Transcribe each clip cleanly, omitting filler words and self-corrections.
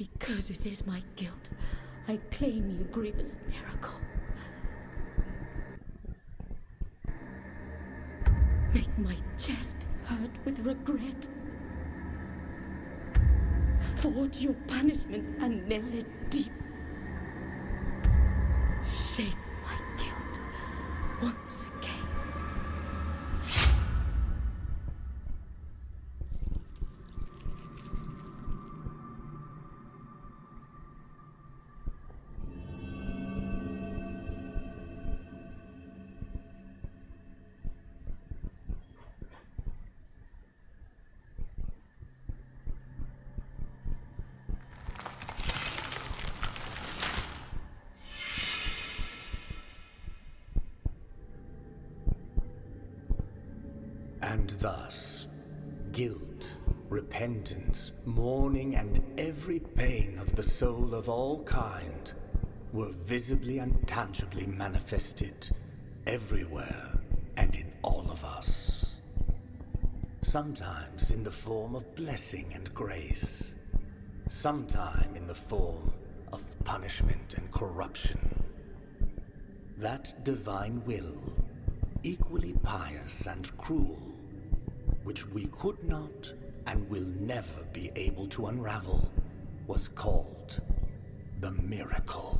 Because it is my guilt, I claim your grievous miracle. Make my chest hurt with regret. Forge your punishment and nail it deep. Shake my guilt once again. And thus, guilt, repentance, mourning, and every pain of the soul of all kind were visibly and tangibly manifested everywhere and in all of us. Sometimes in the form of blessing and grace, sometimes in the form of punishment and corruption. That divine will, equally pious and cruel, which we could not and will never be able to unravel, was called the miracle.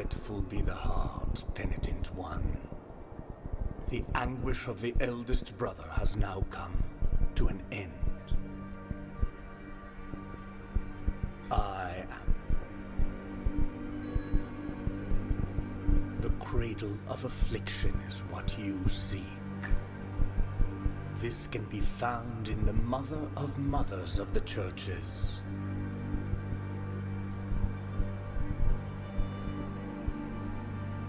Dreadful be the heart, penitent one. The anguish of the eldest brother has now come to an end. I am. The cradle of affliction is what you seek. This can be found in the mother of mothers of the churches.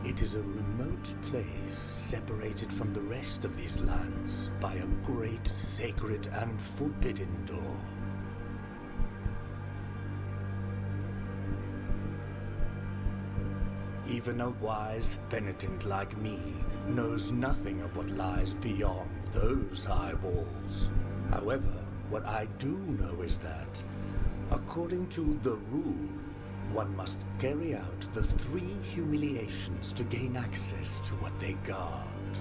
It is a remote place separated from the rest of these lands by a great sacred and forbidden door. Even a wise penitent like me knows nothing of what lies beyond those high walls. However, what I do know is that, according to the rule, one must carry out the three humiliations to gain access to what they guard.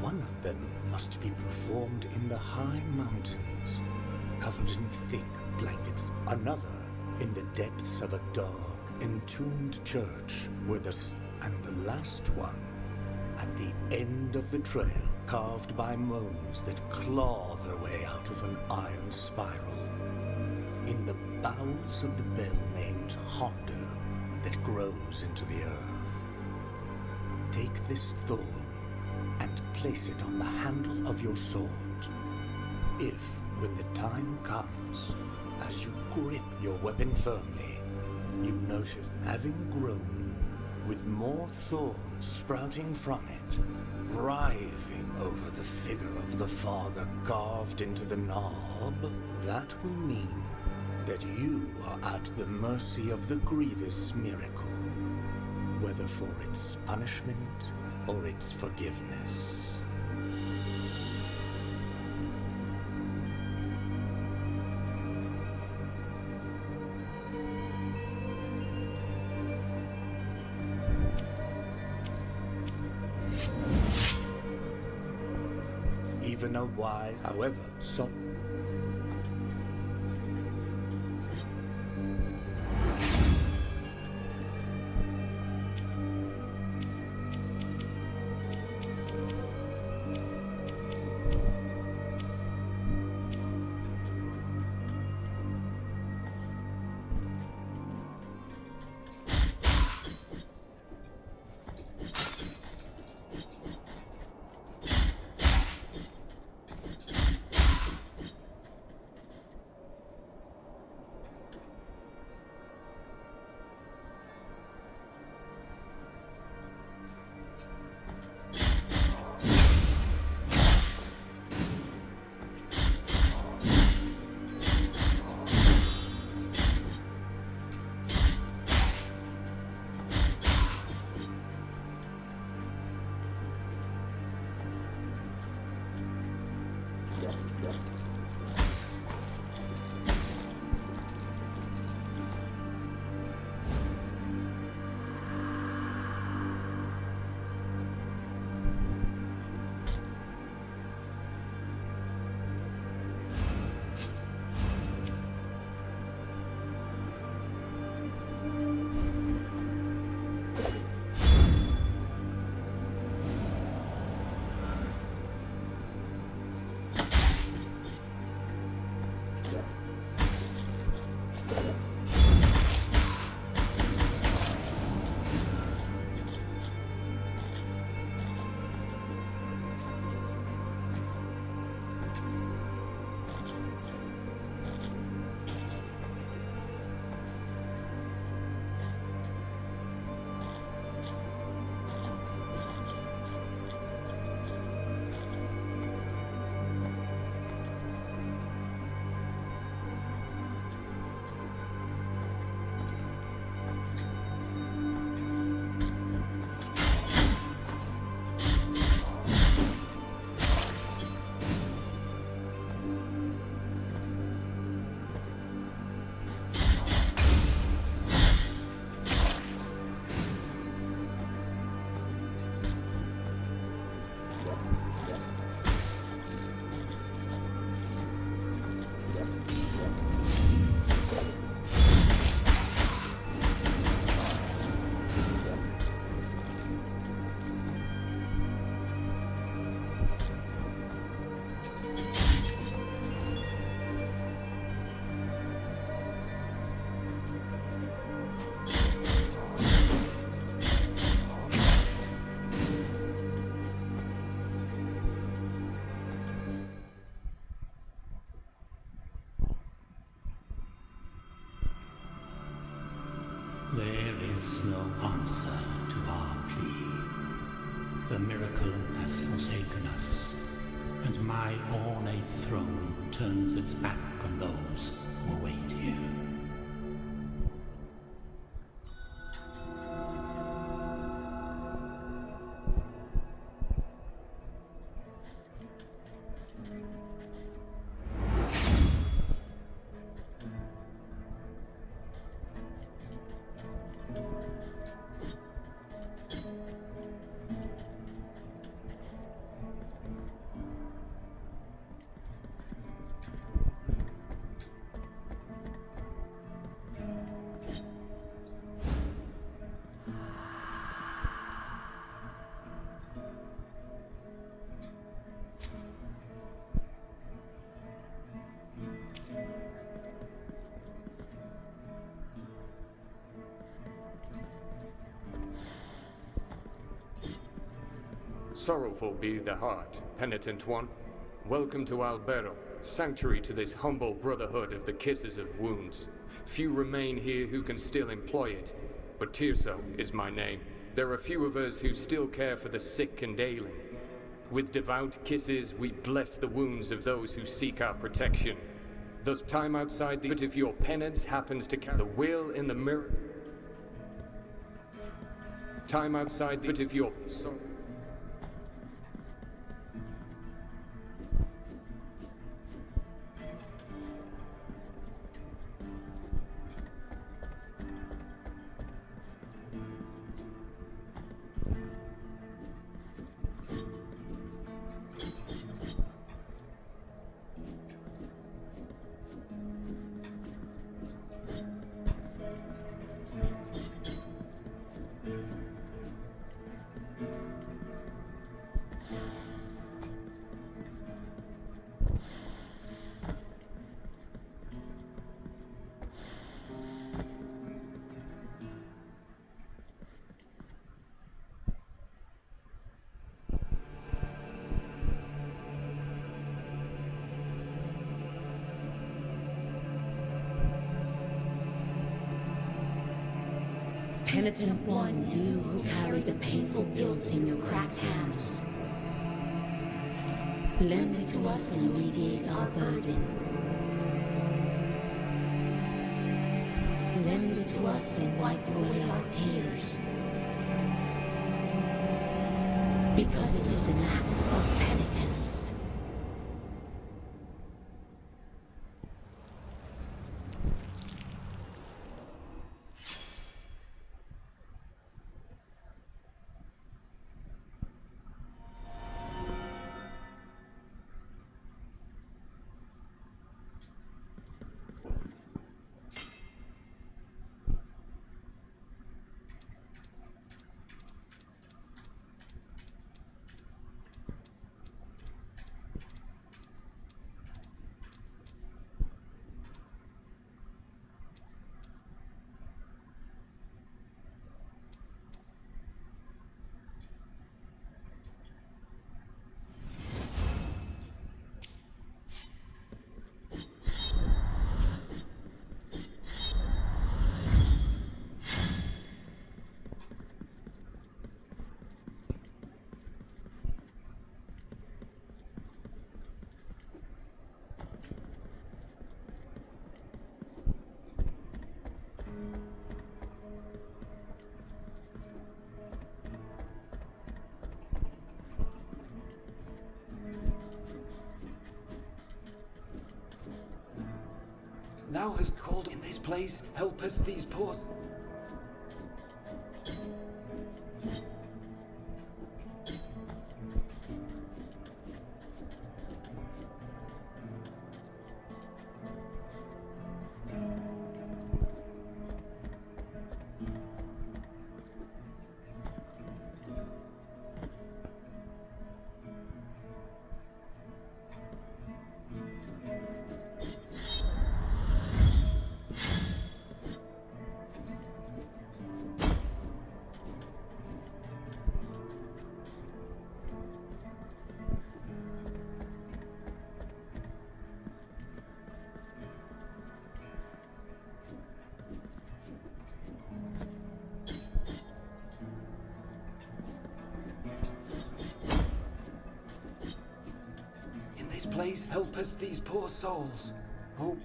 One of them must be performed in the high mountains, covered in thick blankets. Another in the depths of a dark, entombed church where the last one at the end of the trail, carved by moans that claw their way out of an iron spiral, in the bowels of the bell named Hondo that grows into the earth. Take this thorn and place it on the handle of your sword. If, when the time comes, as you grip your weapon firmly, you notice, having grown, with more thorns sprouting from it, writhing over the figure of the father carved into the knob, that will mean that you are at the mercy of the grievous miracle, whether for its punishment or its forgiveness. Even a wise, however, so. answer to our plea. The miracle has forsaken us, and my ornate throne turns its back on those who await here. Sorrowful be the heart, penitent one. Welcome to Albero, sanctuary to this humble brotherhood of the kisses of wounds. Few remain here who can still employ it, but Tirso is my name. There are few of us who still care for the sick and ailing. With devout kisses, we bless the wounds of those who seek our protection. Thus time outside the... But if your penance happens to carry the will in the mirror... Time outside the... But if your... Sorry. Penitent one, you who carry the painful guilt in your cracked hands. Lend it to us and alleviate our burden. Lend it to us and wipe away our tears. Because it is an act of penitence. Thou hast called in this place, help us these poor... place, help us, these poor souls. Oh.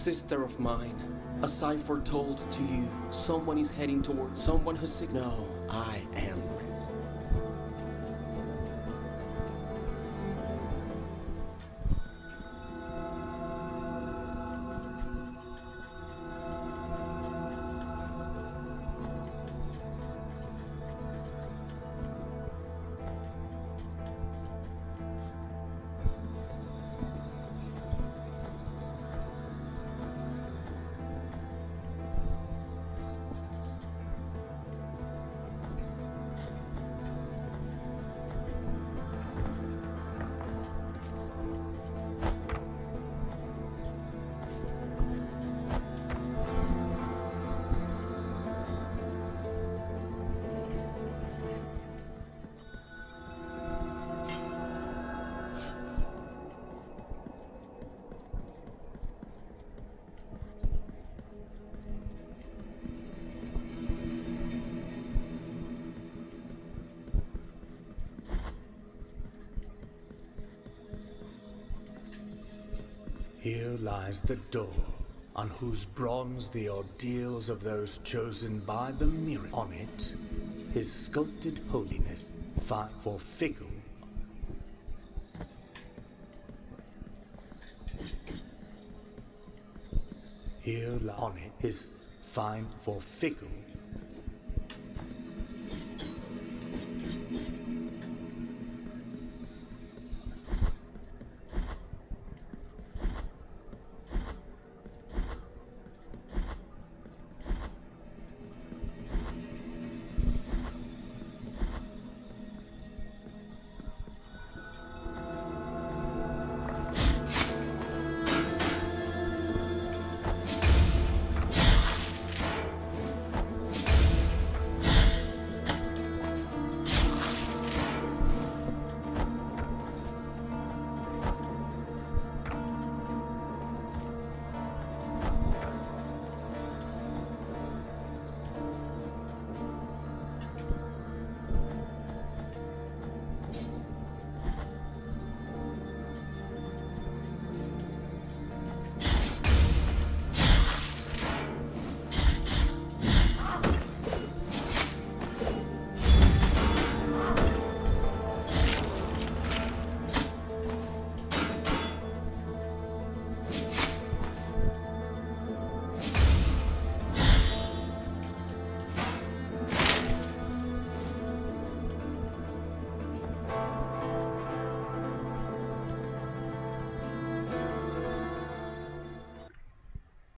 sister of mine. A cipher told to you. Someone is heading toward someone who seeks. No, I am ready. Here lies the door, on whose bronze the ordeals of those chosen by the mirror. On it, his sculpted holiness fight for fickle. Here on it, his find for fickle.